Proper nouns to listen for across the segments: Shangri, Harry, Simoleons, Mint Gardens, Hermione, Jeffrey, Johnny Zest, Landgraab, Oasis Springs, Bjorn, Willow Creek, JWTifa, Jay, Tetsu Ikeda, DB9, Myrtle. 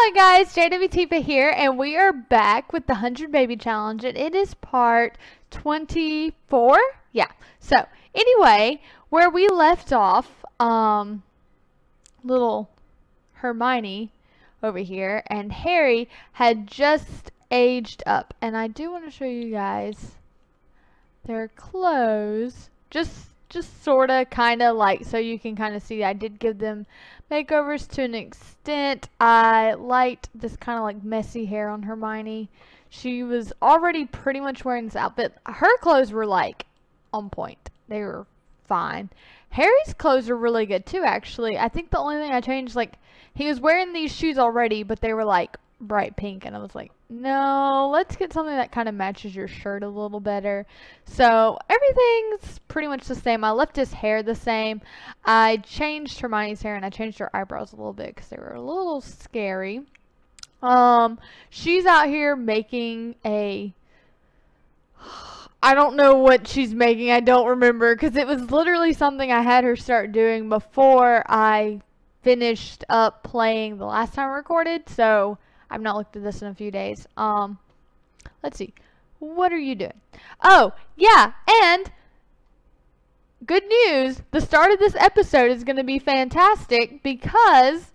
Hello guys, JWTifa here, and we are back with the 100 Baby Challenge, and it is part 24? Yeah. So, anyway, where we left off, little Hermione over here, and Harry had just aged up, and I do want to show you guys their clothes, just sort of kind of like so you can kind of see. I did give them makeovers to an extent. I liked this kind of like messy hair on Hermione. She was already pretty much wearing this outfit. Her clothes were like on point. They were fine. Harry's clothes are really good too, actually. I think the only thing I changed, like, he was wearing these shoes already, but they were like bright pink, and I was like, no, let's get something that kind of matches your shirt a little better. So everything's pretty much the same. I left his hair the same. I changed Hermione's hair, and I changed her eyebrows a little bit because they were a little scary. She's out here making a, I don't know what she's making. I don't remember, because it was literally something I had her start doing before I finished up playing the last time I recorded. So I've not looked at this in a few days. Let's see. What are you doing? Oh, yeah. And good news. The start of this episode is going to be fantastic because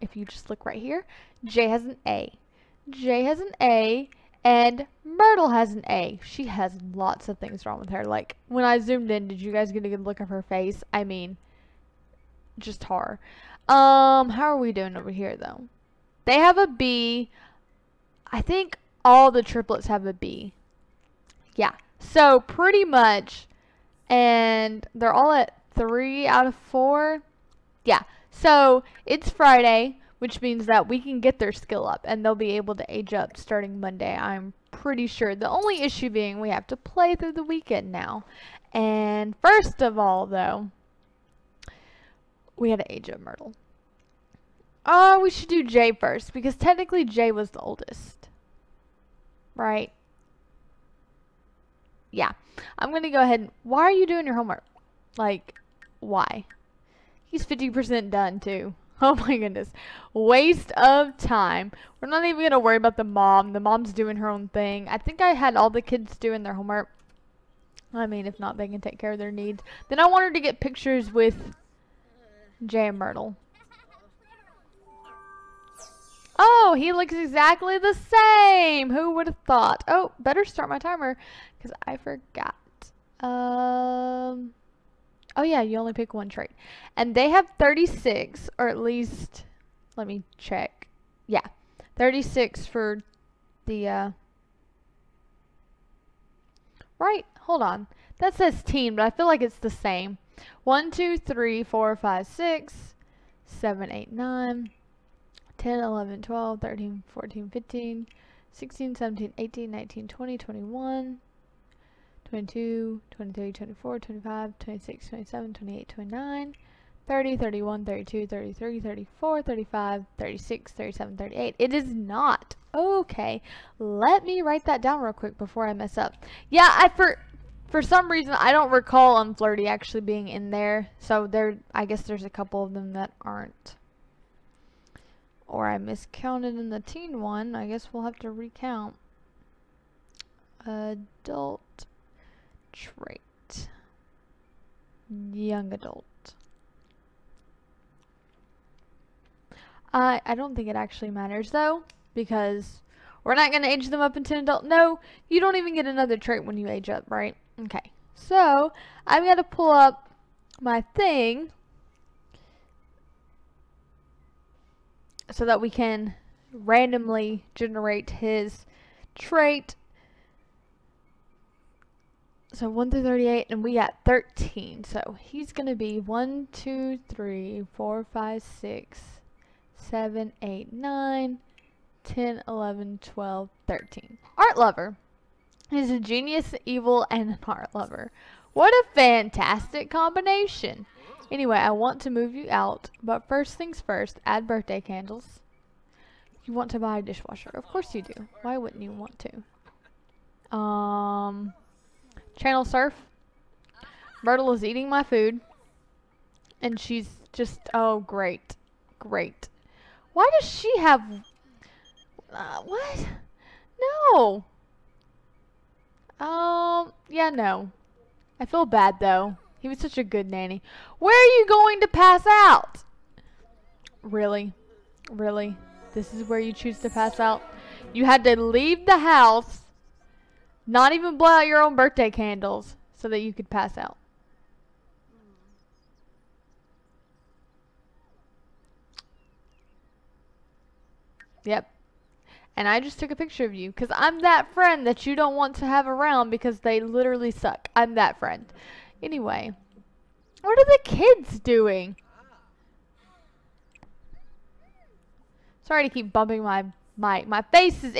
if you just look right here, Jay has an A. Jay has an A and Myrtle has an A. She has lots of things wrong with her. Like, when I zoomed in, did you guys get a good look at her face? I mean, just horror. How are we doing over here, though? They have a B. I think all the triplets have a B. Yeah. So, pretty much. And they're all at 3 out of 4. Yeah. So, it's Friday, which means that we can get their skill up. And they'll be able to age up starting Monday, I'm pretty sure. The only issue being we have to play through the weekend now. And first of all, though, we had to age up Myrtle. Oh, we should do Jay first, because technically Jay was the oldest, right? Yeah. I'm going to go ahead and... Why are you doing your homework? Like, why? He's 50% done, too. Oh, my goodness. Waste of time. We're not even going to worry about the mom. The mom's doing her own thing. I think I had all the kids doing their homework. I mean, if not, they can take care of their needs. Then I want her to get pictures with Jay and Myrtle. Oh, he looks exactly the same. Who would have thought? Oh, better start my timer because I forgot. Oh, yeah, you only pick one trait. And they have 36, or at least, let me check. Yeah, 36 for the, right, hold on. That says teen, but I feel like it's the same. 1, 2, 3, 4, 5, 6, 7, 8, 9. 10, 11, 12, 13, 14, 15, 16, 17, 18, 19, 20, 21, 22, 23, 24, 25, 26, 27, 28, 29, 30, 31, 32, 33, 34, 35, 36, 37, 38. It is not. Okay. Let me write that down real quick before I mess up. Yeah, for some reason, I don't recall Unflirty actually being in there. So there, I guess there's a couple of them that aren't. Or I miscounted in the teen one. I guess we'll have to recount. Adult trait. Young adult. I don't think it actually matters though, because we're not going to age them up into an adult. No, you don't even get another trait when you age up, right? Okay. So, I've got to pull up my thing so that we can randomly generate his trait. So 1 through 38, and we got 13. So he's going to be 1, 2, 3, 4, 5, 6, 7, 8, 9, 10, 11, 12, 13. Art lover. He's a genius, evil, and an art lover. What a fantastic combination. Anyway, I want to move you out, but first things first, add birthday candles. You want to buy a dishwasher. Of course you do. Why wouldn't you want to? Channel surf. Myrtle is eating my food. And she's just, oh, great. Great. Why does she have... what? No. Yeah, no. I feel bad, though. He was such a good nanny. Where are you going to pass out? Really? Really? This is where you choose to pass out? You had to leave the house, not even blow out your own birthday candles, so that you could pass out. Yep. And I just took a picture of you because I'm that friend that you don't want to have around because they literally suck. I'm that friend. Anyway, what are the kids doing? Sorry to keep bumping my mic. My face is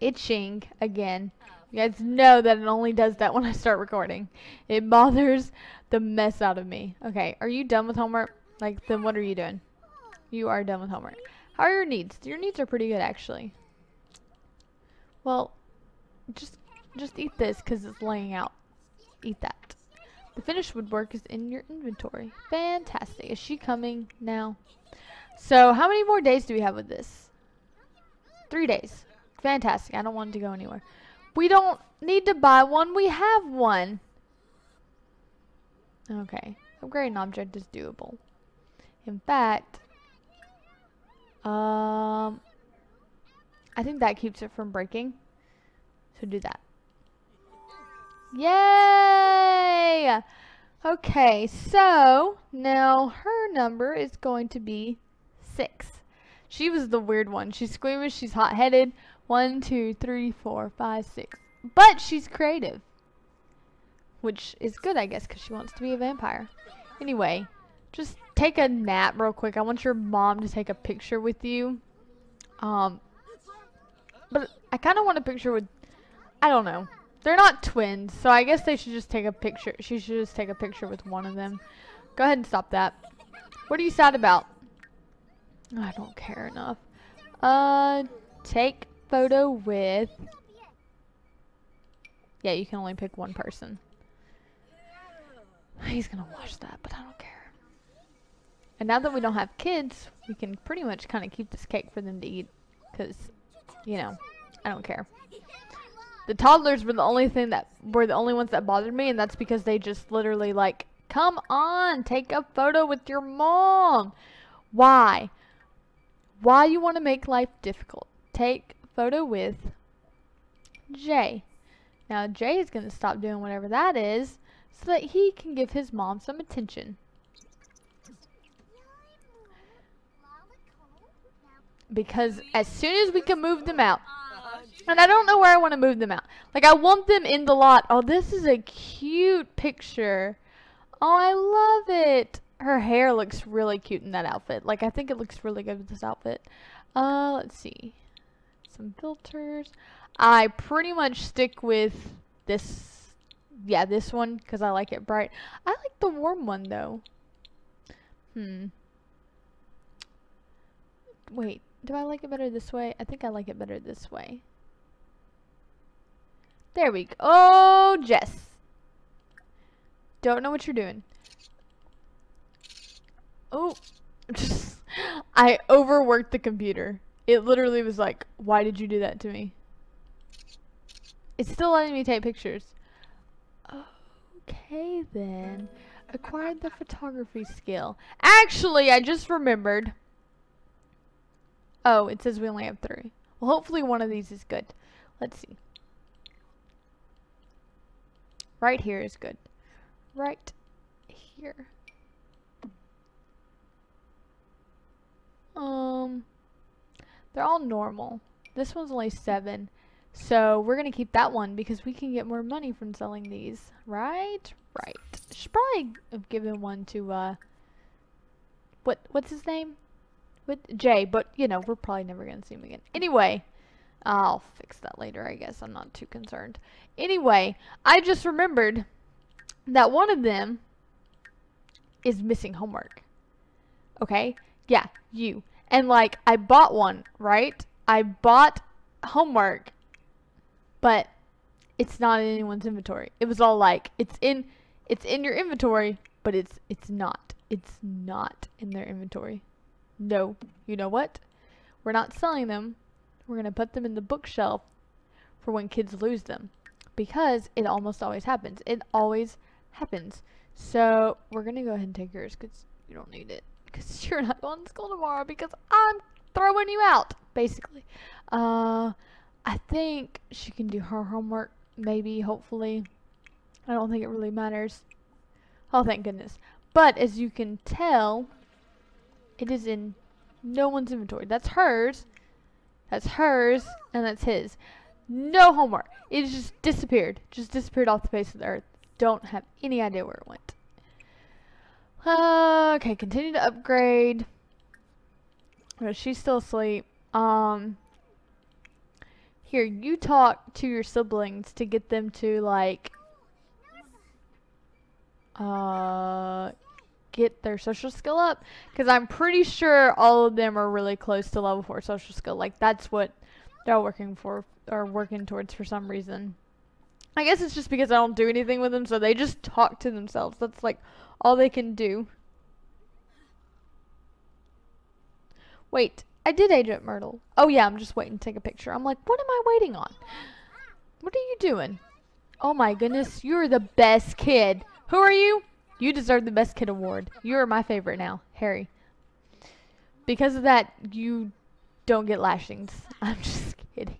itching again. You guys know that it only does that when I start recording. It bothers the mess out of me. Okay, are you done with homework? Like, then what are you doing? You are done with homework. How are your needs? Your needs are pretty good, actually. Well, just eat this because it's laying out. Eat that. The finished woodwork is in your inventory. Fantastic. Is she coming now? So, how many more days do we have with this? 3 days. Fantastic. I don't want it to go anywhere. We don't need to buy one. We have one. Okay. Upgrade an object is doable. In fact... I think that keeps it from breaking. So do that. Yay! Okay, so now her number is going to be 6. She was the weird one. She's squeamish, she's hot-headed. 1, 2, 3, 4, 5, 6. But she's creative. Which is good, I guess, because she wants to be a vampire. Anyway, just take a nap real quick. I want your mom to take a picture with you. But I kind of want a picture with, I don't know. They're not twins, so I guess they should just take a picture. She should just take a picture with one of them. Go ahead and stop that. What are you sad about? I don't care enough. Take photo with. Yeah, you can only pick one person. He's gonna watch that, but I don't care. And now that we don't have kids, we can pretty much kind of keep this cake for them to eat. Because, you know, I don't care. The toddlers were the only thing that, were the only ones that bothered me. And that's because they just literally like, come on, take a photo with your mom. Why? Why you want to make life difficult? Take photo with Jay. Now, Jay is going to stop doing whatever that is so that he can give his mom some attention. Because as soon as we can move them out, and I don't know where I want to move them out. Like, I want them in the lot. Oh, this is a cute picture. Oh, I love it. Her hair looks really cute in that outfit. Like, I think it looks really good with this outfit. Let's see. Some filters. I pretty much stick with this. Yeah, this one, because I like it bright. I like the warm one, though. Wait. Do I like it better this way? I think I like it better this way. There we go. Oh, Jess. Don't know what you're doing. Oh. I overworked the computer. It literally was like, why did you do that to me? It's still letting me take pictures. Okay, then. Acquired the photography skill. Actually, I just remembered. Oh, it says we only have 3. Well, hopefully one of these is good. Let's see. Right here is good. Right here. They're all normal. This one's only 7. So we're going to keep that one because we can get more money from selling these. Right? Right. Should probably have given one to, what's his name? With Jay, but you know, we're probably never gonna see him again. Anyway, I'll fix that later, I guess. I'm not too concerned. Anyway, I just remembered that one of them is missing homework. Okay? Yeah, you. And like, I bought one, right? I bought homework, but it's not in anyone's inventory. It was all like, it's in your inventory, but it's not in their inventory. No, you know what? We're not selling them. We're going to put them in the bookshelf for when kids lose them. Because it almost always happens. It always happens. So we're going to go ahead and take yours because you don't need it. Because you're not going to school tomorrow because I'm throwing you out, basically. I think she can do her homework, maybe, hopefully. I don't think it really matters. Oh, thank goodness. But as you can tell, it is in no one's inventory. That's hers, and that's his. No homework. It just disappeared. Just disappeared off the face of the earth. Don't have any idea where it went. Okay, continue to upgrade. Well, she's still asleep. Here, you talk to your siblings to get them to, like, get their social skill up, because I'm pretty sure all of them are really close to level 4 social skill. Like, that's what they're working for, or working towards for some reason. I guess it's just because I don't do anything with them, so they just talk to themselves. That's, like, all they can do. Wait, I did Agent Myrtle. Oh, yeah, I'm just waiting to take a picture. I'm like, what am I waiting on? What are you doing? Oh, my goodness, you're the best kid. Who are you? You deserve the best kid award. You are my favorite now, Harry. Because of that, you don't get lashings. I'm just kidding.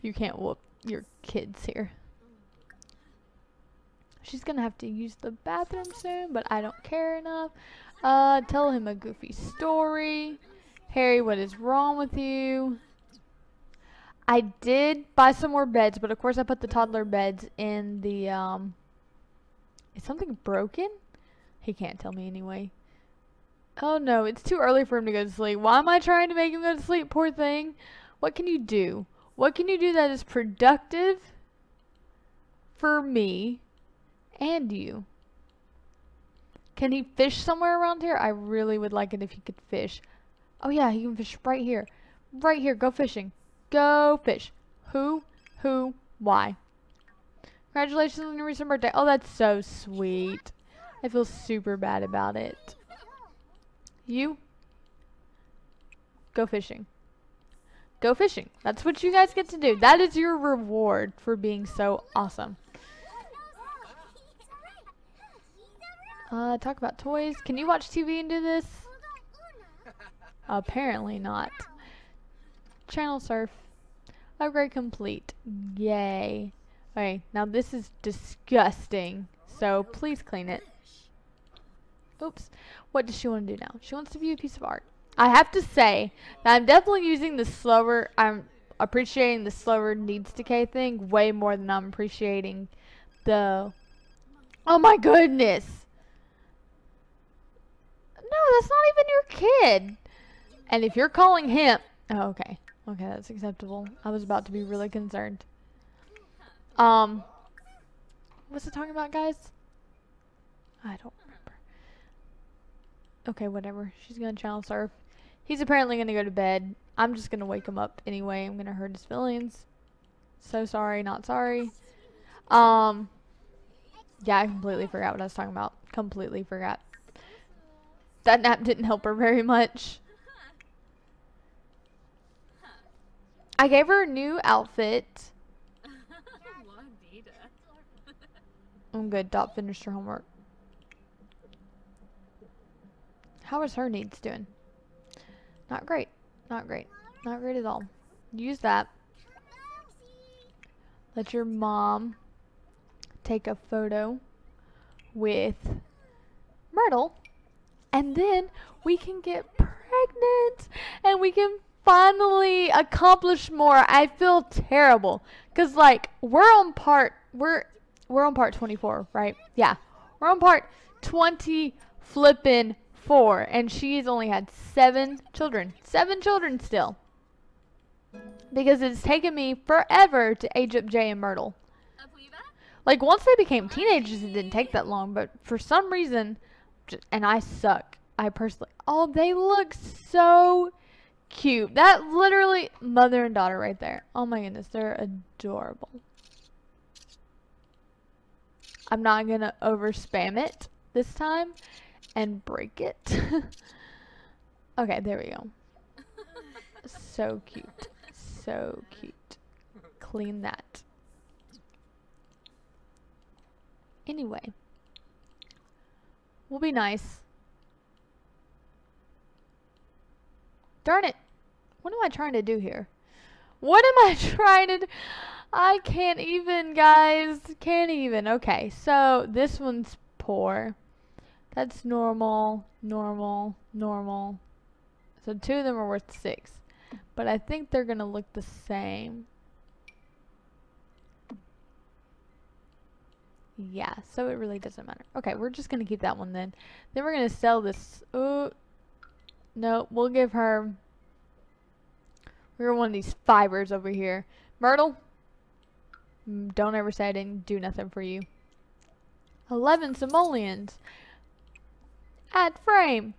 You can't whoop your kids here. She's gonna have to use the bathroom soon, but I don't care enough. Tell him a goofy story. Harry, what is wrong with you? I did buy some more beds, but of course I put the toddler beds in the, Is something broken? He can't tell me anyway. Oh no, it's too early for him to go to sleep. Why am I trying to make him go to sleep, poor thing? What can you do? What can you do that is productive for me and you? Can he fish somewhere around here? I really would like it if he could fish. Oh yeah, he can fish right here. Right here, go fishing. Go fish. Who, why? Congratulations on your recent birthday. Oh, that's so sweet. I feel super bad about it. You? Go fishing. Go fishing. That's what you guys get to do. That is your reward for being so awesome. Talk about toys. Can you watch TV and do this? Apparently not. Channel surf. Upgrade complete. Yay. Okay, now this is disgusting, so please clean it. Oops. What does she want to do now? She wants to view a piece of art. I have to say that I'm definitely using the slower, I'm appreciating the slower needs decay thing way more than I'm appreciating the, oh my goodness. No, that's not even your kid. And if you're calling him, oh, okay. Okay, that's acceptable. I was about to be really concerned. What's it talking about, guys? I don't remember. Okay, whatever. She's gonna channel surf. He's apparently gonna go to bed. I'm just gonna wake him up anyway. I'm gonna hurt his feelings. So sorry, not sorry. Yeah, I completely forgot what I was talking about. Completely forgot. That nap didn't help her very much. I gave her a new outfit. I'm good. Dot finished her homework. How is her needs doing? Not great. Not great. Not great at all. Use that. Let your mom take a photo with Myrtle. And then we can get pregnant. And we can finally accomplish more. I feel terrible. Because, like, we're on part 24, right? Yeah. We're on part 20 flippin' 4. And she's only had 7 children. 7 children still. Because it's taken me forever to age up Jay and Myrtle. Like, once they became teenagers, it didn't take that long. But for some reason, and I suck. I personally. Oh, they look so cute. That literally, mother and daughter right there. Oh my goodness. They're adorable. I'm not gonna over spam it this time and break it. Okay, there we go. So cute. So cute. Clean that. Anyway. We'll be nice. Darn it. What am I trying to do here? What am I trying to do? I can't even, guys. Can't even. Okay, so this one's poor. That's normal, normal, normal. So two of them are worth 6. But I think they're going to look the same. Yeah, so it really doesn't matter. Okay, we're just going to keep that one then. Then we're going to sell this. Ooh. No, we'll give her... We're going to want these fibers over here. Myrtle, don't ever say I didn't do nothing for you. 11 simoleons. Add frame.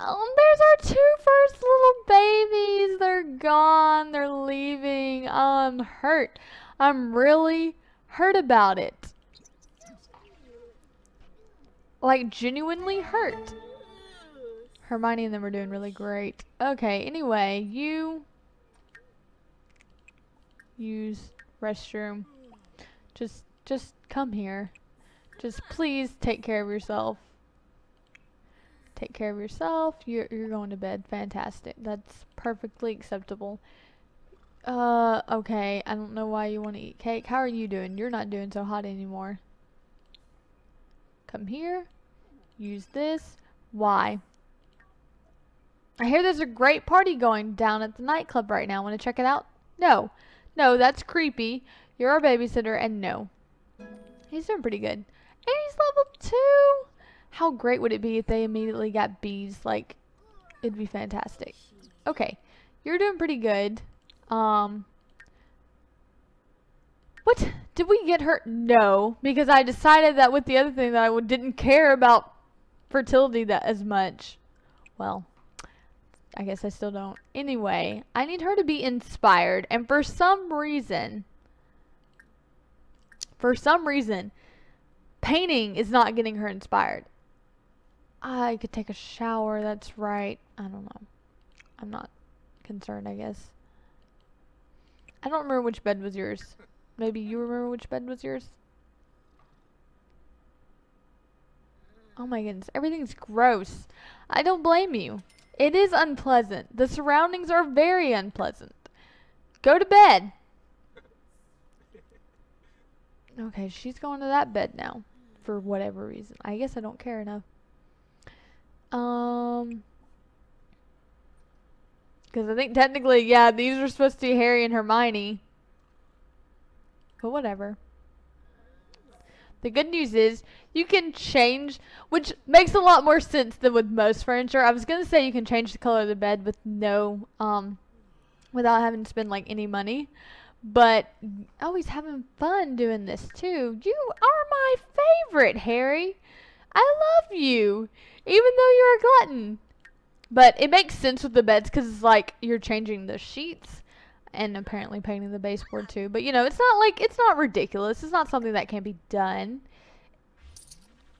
Oh, there's our two first little babies. They're gone. They're leaving. I'm hurt. I'm really hurt about it. Like, genuinely hurt. Hermione and them are doing really great. Okay, anyway, you use restroom. Just come here. Just please take care of yourself. Take care of yourself. You're going to bed. Fantastic. That's perfectly acceptable. Okay. I don't know why you want to eat cake. How are you doing? You're not doing so hot anymore. Come here. Use this. Why? I hear there's a great party going down at the nightclub right now. Want to check it out? No. No, that's creepy. You're our babysitter and no. He's doing pretty good. And he's level 2. How great would it be if they immediately got B's? Like, it'd be fantastic. Okay, you're doing pretty good. What? Did we get her? No, because I decided that with the other thing that I didn't care about fertility that as much. Well, I guess I still don't. Anyway, I need her to be inspired. And for some reason, painting is not getting her inspired. I could take a shower, that's right. I don't know. I'm not concerned, I guess. I don't remember which bed was yours. Maybe you remember which bed was yours? Oh my goodness, everything's gross. I don't blame you. It is unpleasant. The surroundings are very unpleasant. Go to bed. Okay, she's going to that bed now. For whatever reason. I guess I don't care enough. Because I think technically, yeah, these are supposed to be Harry and Hermione. But whatever. The good news is, you can change, which makes a lot more sense than with most furniture. I was going to say you can change the color of the bed with no, without having to spend, like, any money. But, oh, he's having fun doing this, too. You are my favorite, Harry. I love you, even though you're a glutton. But it makes sense with the beds because it's like you're changing the sheets and apparently painting the baseboard, too. But, you know, it's not like, it's not ridiculous. It's not something that can be done.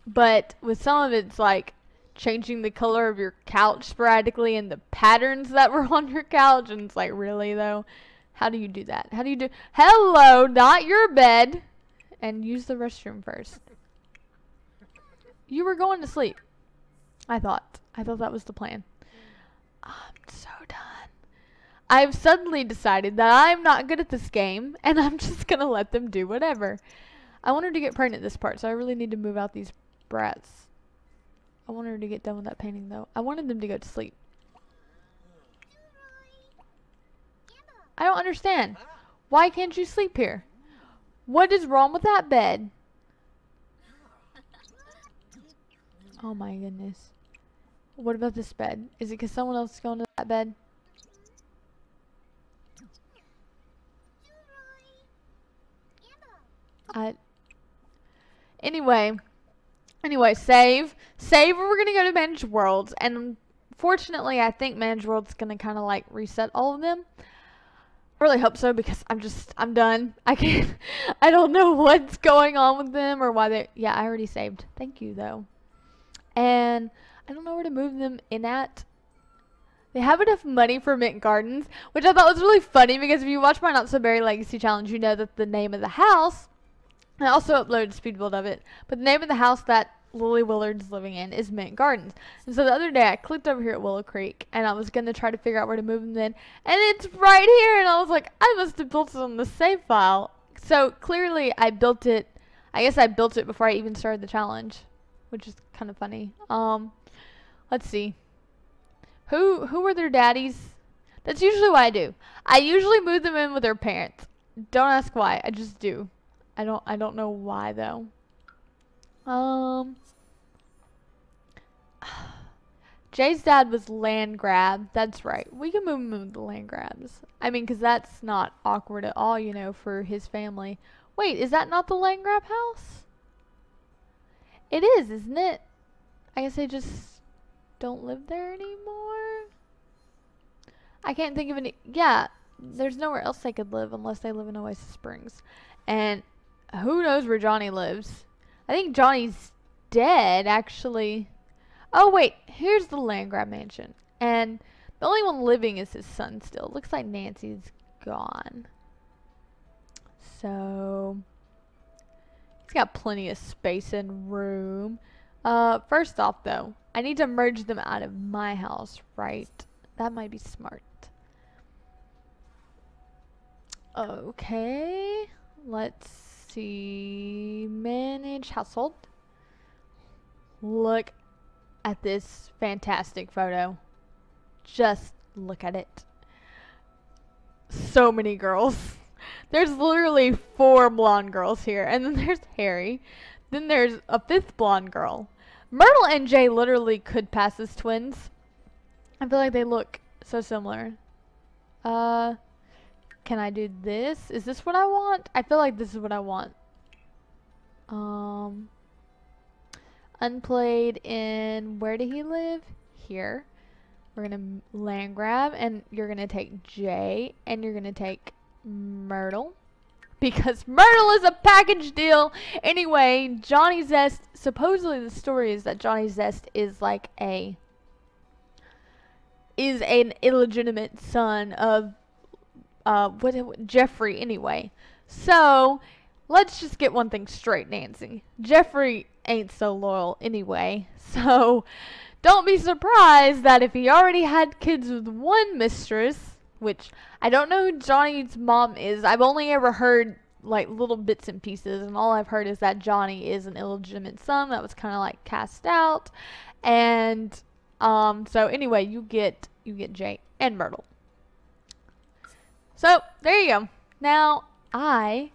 But with some of it, it's like changing the color of your couch sporadically and the patterns that were on your couch. And it's like, really, though? How do you do that? How do you do? Hello, not your bed. And use the restroom first. You were going to sleep. I thought that was the plan. I'm so done. I've suddenly decided that I'm not good at this game. And I'm just going to let them do whatever. I want her to get pregnant this part. So I really need to move out these brats. I want her to get done with that painting though. I wanted them to go to sleep. I don't understand. Why can't you sleep here? What is wrong with that bed? Oh my goodness. What about this bed? Is it because someone else is going to that bed? Anyway, save. Save or we're going to go to Managed Worlds. And fortunately, I think Managed Worlds is going to kind of like reset all of them. I really hope so because I'm done. I can't, I don't know what's going on with them or why they, yeah, I already saved. Thank you though. And I don't know where to move them in at. They have enough money for Mint Gardens, which I thought was really funny because if you watch my Not So Berry Legacy Challenge, you know that the name of the house, and I also uploaded a speed build of it, but the name of the house that Lily Willard's living in is Mint Gardens. And so the other day I clicked over here at Willow Creek and I was going to try to figure out where to move them then, and it's right here, and I was like, I must have built it on the save file. So clearly I built it, I guess I built it before I even started the challenge, which is kind of funny. Let's see. Who were their daddies? That's usually what I do. I usually move them in with their parents. Don't ask why. I just do. I don't know why though. Jay's dad was Landgraab. That's right. We can move him in with the Landgrabs. I mean, because that's not awkward at all, you know, for his family. Wait, is that not the Landgraab house? It is, isn't it? I guess they just don't live there anymore. I can't think of any. Yeah, there's nowhere else they could live unless they live in Oasis Springs. And who knows where Johnny lives. I think Johnny's dead, actually. Oh, wait. Here's the Landgraab mansion. And the only one living is his son still. Looks like Nancy's gone. So he's got plenty of space and room. First off, though, I need to merge them out of my house, right? That might be smart. Okay. Let's see, manage household. Look at this fantastic photo. Just look at it. So many girls. There's literally 4 blonde girls here, and then there's Harry. Then there's a 5th blonde girl. Myrtle and Jay literally could pass as twins. I feel like they look so similar. Can I do this? Is this what I want? I feel like this is what I want. Unplayed in, where did he live? Here. We're going to land grab, and you're going to take Jay, and you're going to take Myrtle. Because Myrtle is a package deal! Anyway, Johnny Zest, supposedly the story is that Johnny Zest is like a, is an illegitimate son of Jeffrey anyway. So let's just get one thing straight, Nancy. Jeffrey ain't so loyal anyway, so don't be surprised that if he already had kids with one mistress, which I don't know who Johnny's mom is. I've only ever heard like little bits and pieces, and all I've heard is that Johnny is an illegitimate son that was kind of like cast out. And so anyway, you get Jay and Myrtle. So, there you go. Now, I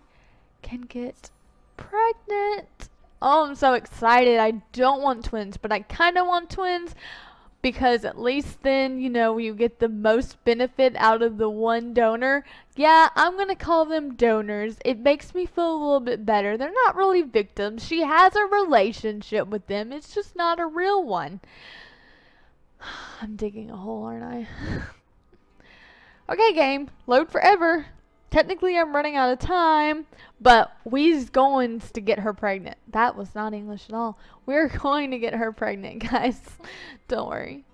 can get pregnant. Oh, I'm so excited. I don't want twins, but I kind of want twins because at least then, you know, you get the most benefit out of the one donor. Yeah, I'm going to call them donors. It makes me feel a little bit better. They're not really victims. She has a relationship with them. It's just not a real one. I'm digging a hole, aren't I? Okay, game, load forever. Technically, I'm running out of time, but we's going to get her pregnant. That was not English at all. We're going to get her pregnant, guys. Don't worry.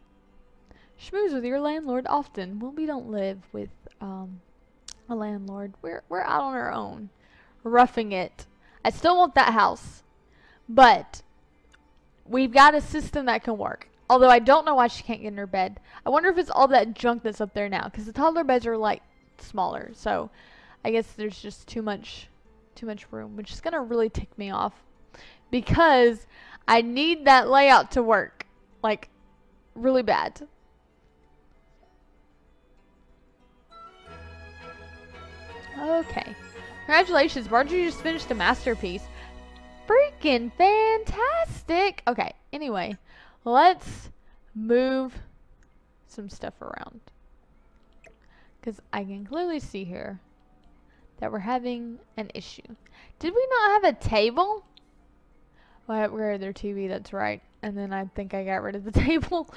Schmooze with your landlord often. Well, we don't live with a landlord. We're out on our own, roughing it. I still want that house, but we've got a system that can work. Although I don't know why she can't get in her bed. I wonder if it's all that junk that's up there now. Because the toddler beds are like smaller. So I guess there's just too much room. Which is going to really tick me off. Because I need that layout to work. Like really bad. Okay. Congratulations. Marjorie just finished a masterpiece. Freaking fantastic. Okay. Anyway. Let's move some stuff around. Because I can clearly see here that we're having an issue. Did we not have a table? Well, I upgraded their TV, that's right. And then I think I got rid of the table.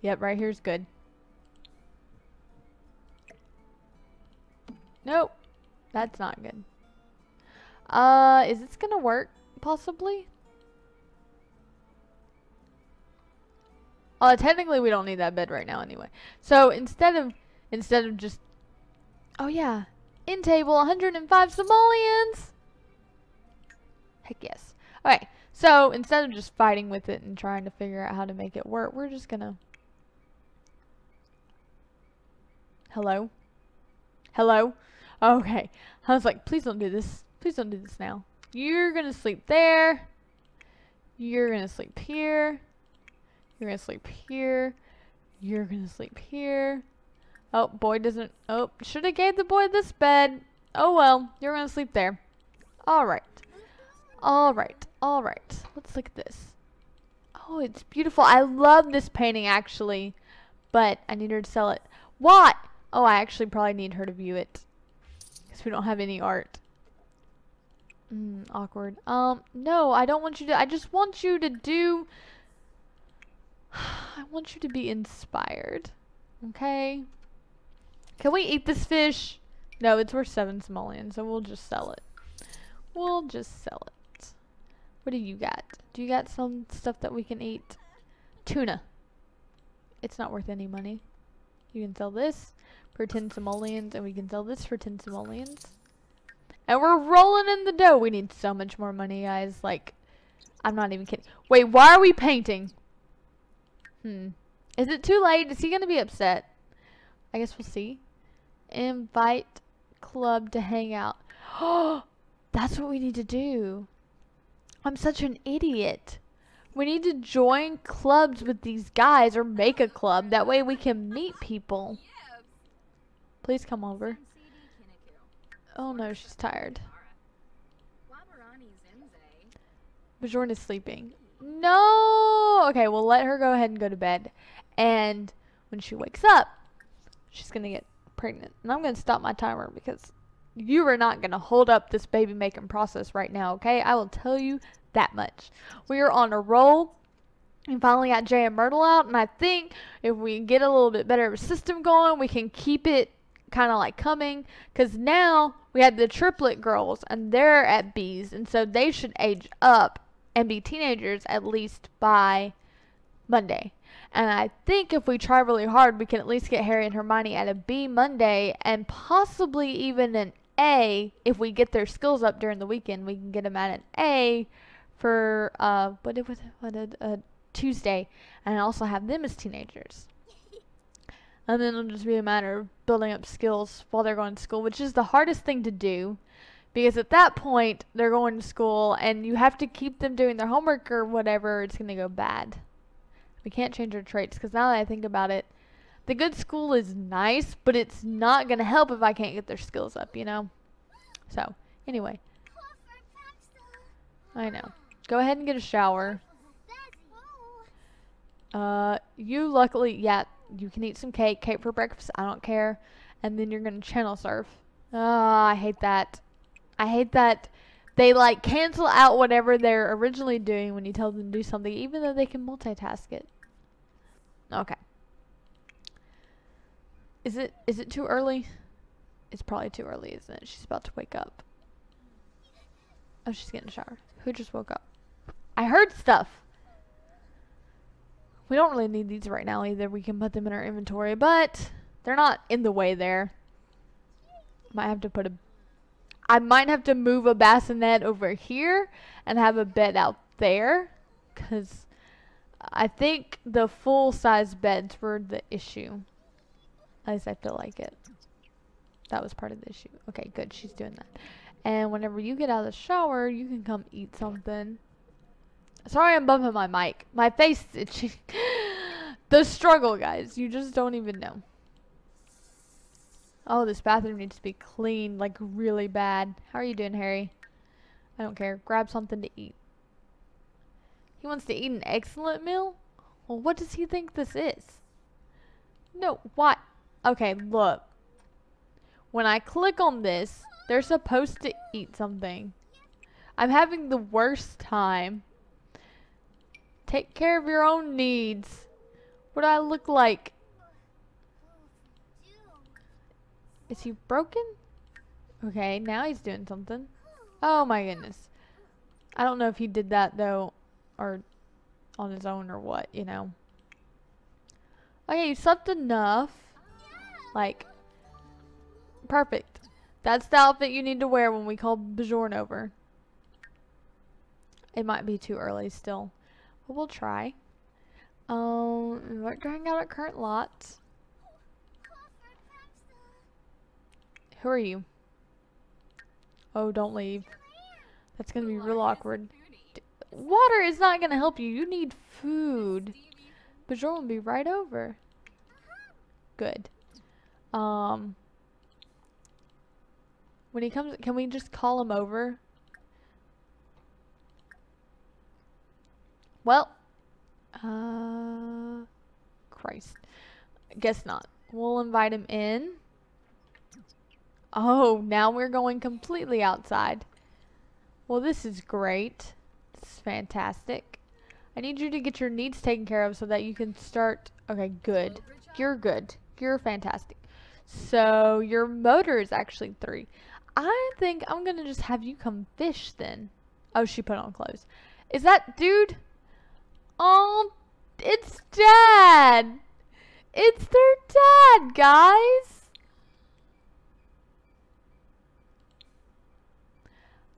Yep, right here's good. Nope, that's not good. Is this gonna work, possibly? Although technically we don't need that bed right now anyway. So instead of just, oh yeah, end table 105 simoleons. Heck yes. All right. So instead of just fighting with it and trying to figure out how to make it work, we're just gonna. Hello? Hello? Okay. I was like, please don't do this. Please don't do this now. You're gonna sleep there. You're gonna sleep here. You're gonna sleep here. You're gonna sleep here. Oh, boy doesn't. Oh, should have gave the boy this bed. Oh well. You're gonna sleep there. All right. All right. All right. Let's look at this. Oh, it's beautiful. I love this painting actually, but I need her to sell it. What? Oh, I actually probably need her to view it, because we don't have any art. Awkward. No, I don't want you to. I just want you to do. I want you to be inspired. Okay. Can we eat this fish? No, it's worth 7 simoleons, so we'll just sell it. We'll just sell it. What do you got? Do you got some stuff that we can eat? Tuna. It's not worth any money. You can sell this for 10 simoleons, and we can sell this for 10 simoleons. And we're rolling in the dough. We need so much more money, guys. Like, I'm not even kidding. Wait, why are we painting? Is it too late? Is he gonna be upset? I guess we'll see. Invite club to hang out. Oh, that's what we need to do. I'm such an idiot. We need to join clubs with these guys, or make a club. That way we can meet people. Please come over. Oh no, she's tired. Bjorn is sleeping. No! Okay, we'll let her go ahead and go to bed. And when she wakes up, she's going to get pregnant. And I'm going to stop my timer because you are not going to hold up this baby making process right now, okay? I will tell you that much. We are on a roll. We finally got Jay and Myrtle out. And I think if we get a little bit better of a system going, we can keep it kind of like coming. Because now we had the triplet girls and they're at B's. And so they should age up and be teenagers at least by Monday. And I think if we try really hard, we can at least get Harry and Hermione at a B Monday, and possibly even an A if we get their skills up during the weekend. We can get them at an A for Tuesday, and also have them as teenagers. And then it'll just be a matter of building up skills while they're going to school, which is the hardest thing to do. Because at that point, they're going to school and you have to keep them doing their homework or whatever. It's going to go bad. We can't change our traits, because now that I think about it, the good school is nice, but it's not going to help if I can't get their skills up, you know? So, anyway. I know. Go ahead and get a shower. You luckily, yeah, you can eat some cake. Cake for breakfast. I don't care. And then you're going to channel surf. Oh, I hate that. I hate that they like cancel out whatever they're originally doing when you tell them to do something, even though they can multitask it. Okay. Is it too early? It's probably too early, isn't it? She's about to wake up. Oh, she's getting a shower. Who just woke up? I heard stuff. We don't really need these right now either. We can put them in our inventory, but they're not in the way there. Might have to put a, I might have to move a bassinet over here and have a bed out there, because I think the full-size beds were the issue. At least I feel like it. That was part of the issue. Okay, good. She's doing that. And whenever you get out of the shower, you can come eat something. Sorry I'm bumping my mic. My face is itchy. The struggle, guys. You just don't even know. Oh, this bathroom needs to be cleaned, like, really bad. How are you doing, Harry? I don't care. Grab something to eat. He wants to eat an excellent meal? Well, what does he think this is? No, what? Okay, look. When I click on this, they're supposed to eat something. I'm having the worst time. Take care of your own needs. What do I look like? Is he broken? Okay, now he's doing something. Oh my goodness. I don't know if he did that though, or on his own or what, you know. Okay, you slept enough. Like, perfect. That's the outfit you need to wear when we call Bjorn over. It might be too early still, but we'll try. We're going out at current lots. Who are you? Oh, don't leave. That's gonna be real awkward. Water is not gonna help you. You need food. Bjorn will be right over. Good. When he comes, can we just call him over? Well, Christ. Guess not. We'll invite him in. Oh, now we're going completely outside. Well, this is great. This is fantastic. I need you to get your needs taken care of so that you can start. Okay, good. You're good. You're fantastic. So, your motor is actually 3. I think I'm going to just have you come fish then. Oh, she put on clothes. Is that dude? Oh, it's Dad. It's their dad, guys.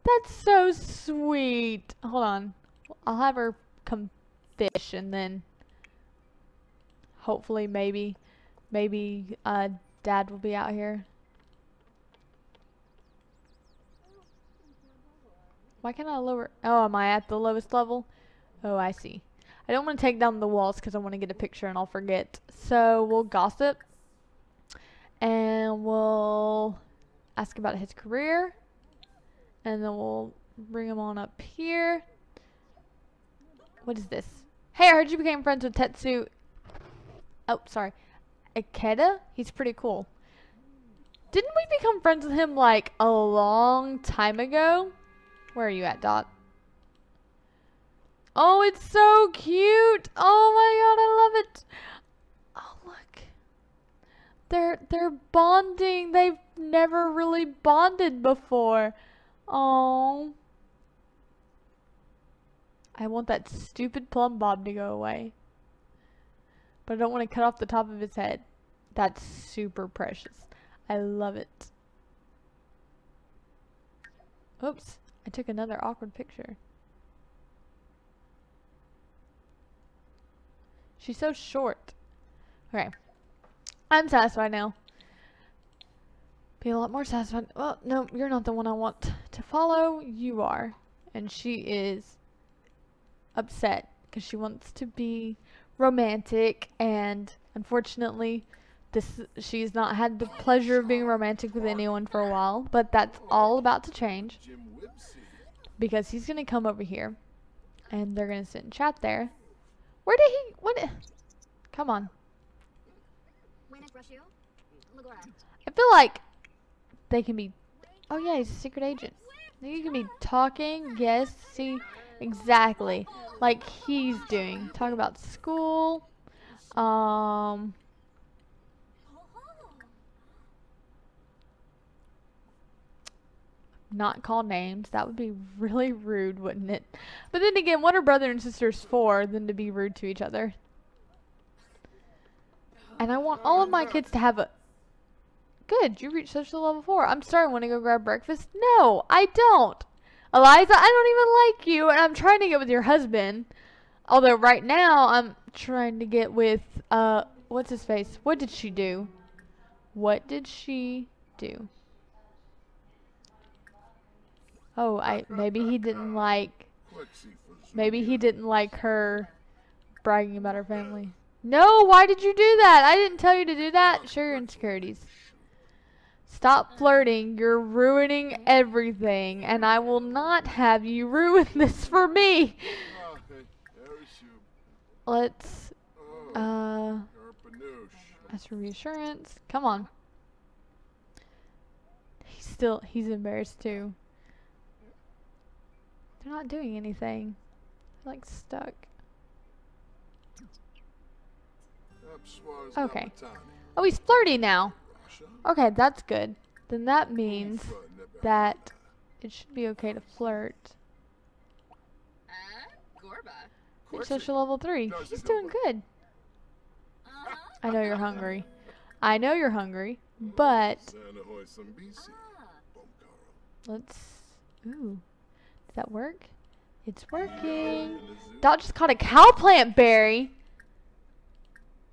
That's so sweet. Hold on. I'll have her come fish and then hopefully maybe Dad will be out here. Why can't I lower? Oh, am I at the lowest level? Oh, I see. I don't want to take down the walls because I want to get a picture and I'll forget. So we'll gossip and we'll ask about his career and then we'll bring him on up here. What is this? Hey, I heard you became friends with Tetsu. Oh, sorry. Ikeda? He's pretty cool. Didn't we become friends with him like a long time ago? Where are you at, Dot? Oh, it's so cute. Oh my God, I love it. Oh, look. They're bonding. They've never really bonded before. Oh. I want that stupid plumb bob to go away. But I don't want to cut off the top of his head. That's super precious. I love it. Oops. I took another awkward picture. She's so short. Okay. I'm satisfied now. Be a lot more satisfied. Well, no, you're not the one I want to follow. You are. And she is upset because she wants to be romantic, and unfortunately she's not had the pleasure of being romantic with anyone for a while, but that's all about to change because he's gonna come over here and they're gonna sit and chat there. Where did he come on. I feel like they can be. Oh yeah, he's a secret agent. You can be talking. Yes, see, exactly like he's doing. Talk about school. Not call names. That would be really rude, wouldn't it? But then again, what are brother and sisters for than to be rude to each other? And I want all of my kids to have a good. You reached social level 4. I'm sorry. Want to go grab breakfast? No, I don't. Eliza, I don't even like you, and I'm trying to get with your husband. Although right now, I'm trying to get with, what's his face? What did she do? What did she do? Oh, maybe he didn't like her bragging about her family. No, why did you do that? I didn't tell you to do that. Share your insecurities. Stop flirting. You're ruining everything, and I will not have you ruin this for me. Let's ask for reassurance. Come on. He's embarrassed too. They're not doing anything. They're like stuck. Okay. Oh, he's flirty now. Okay, that's good. Then that means that it should be okay to flirt. Reach social level 3. She's doing good. I know you're hungry. I know you're hungry, but let's. Ooh, did that work? It's working. Dot just caught a cow plant berry.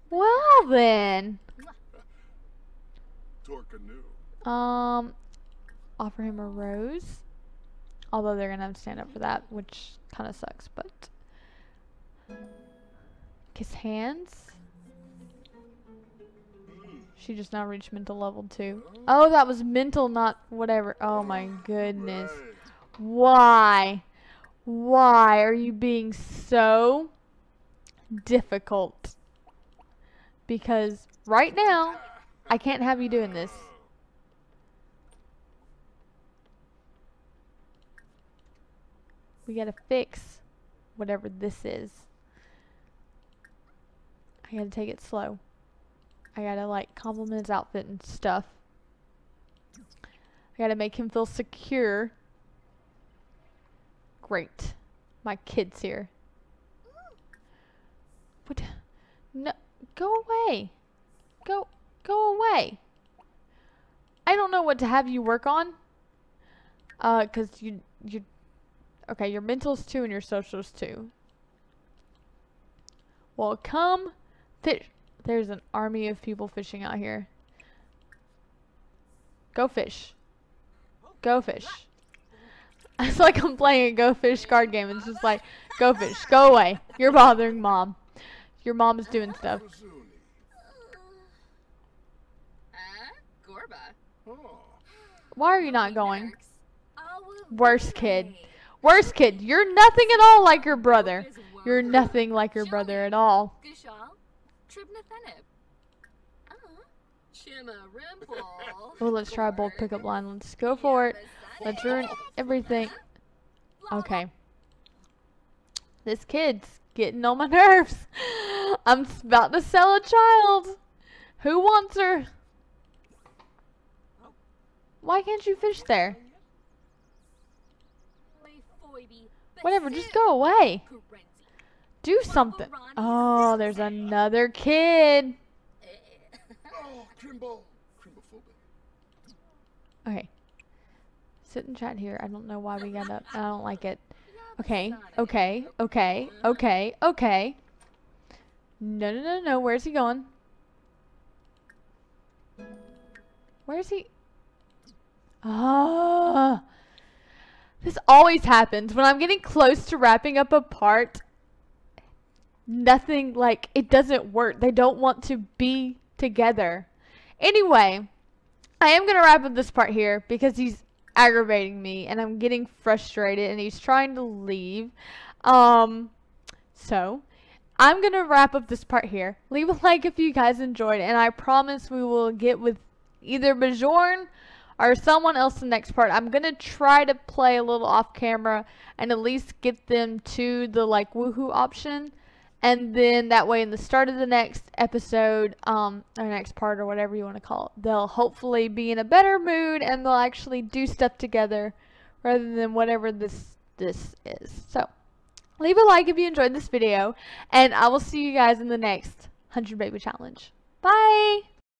Well then. Offer him a rose. Although they're gonna have to stand up for that, which kind of sucks, but. Kiss hands. She just now reached mental level 2. Oh, that was mental, not whatever. Oh my goodness. Why? Why are you being so difficult? Because right now, I can't have you doing this. We gotta fix whatever this is. I gotta take it slow. I gotta like compliment his outfit and stuff. I gotta make him feel secure. Great. My kid's here. What? No. Go away. Go away. I don't know what to have you work on. Cause you okay, your mental's 2 and your social's 2. Well, come fish. There's an army of people fishing out here. Go fish. Go fish. It's like I'm playing a go fish card game. It's just like, go fish. Go away. You're bothering mom. Your mom is doing stuff. Why are you not going? Worst kid. Worst kid. You're nothing at all like your brother. You're nothing like your brother at all. Oh, let's try a bold pickup line. Let's go for it. Let's ruin everything. Okay. This kid's getting on my nerves. I'm about to sell a child. Who wants her? Why can't you fish there? Whatever, just go away. Do something. Oh, there's another kid. Okay. Sit and chat here. I don't know why we got up. I don't like it. Okay. Okay. Okay. Okay. Okay. No, no, no, no. Where's he going? Where is he? Oh. This always happens. When I'm getting close to wrapping up a part, nothing, like, it doesn't work. They don't want to be together. Anyway, I am going to wrap up this part here because he's aggravating me and I'm getting frustrated and he's trying to leave. So, I'm going to wrap up this part here. Leave a like if you guys enjoyed and I promise we will get with either Bjorn or someone else the next part. I'm going to try to play a little off camera and at least get them to the, like, woohoo option. And then that way in the start of the next episode, or next part or whatever you want to call it, they'll hopefully be in a better mood and they'll actually do stuff together rather than whatever this is. So, leave a like if you enjoyed this video and I will see you guys in the next 100 Baby Challenge. Bye!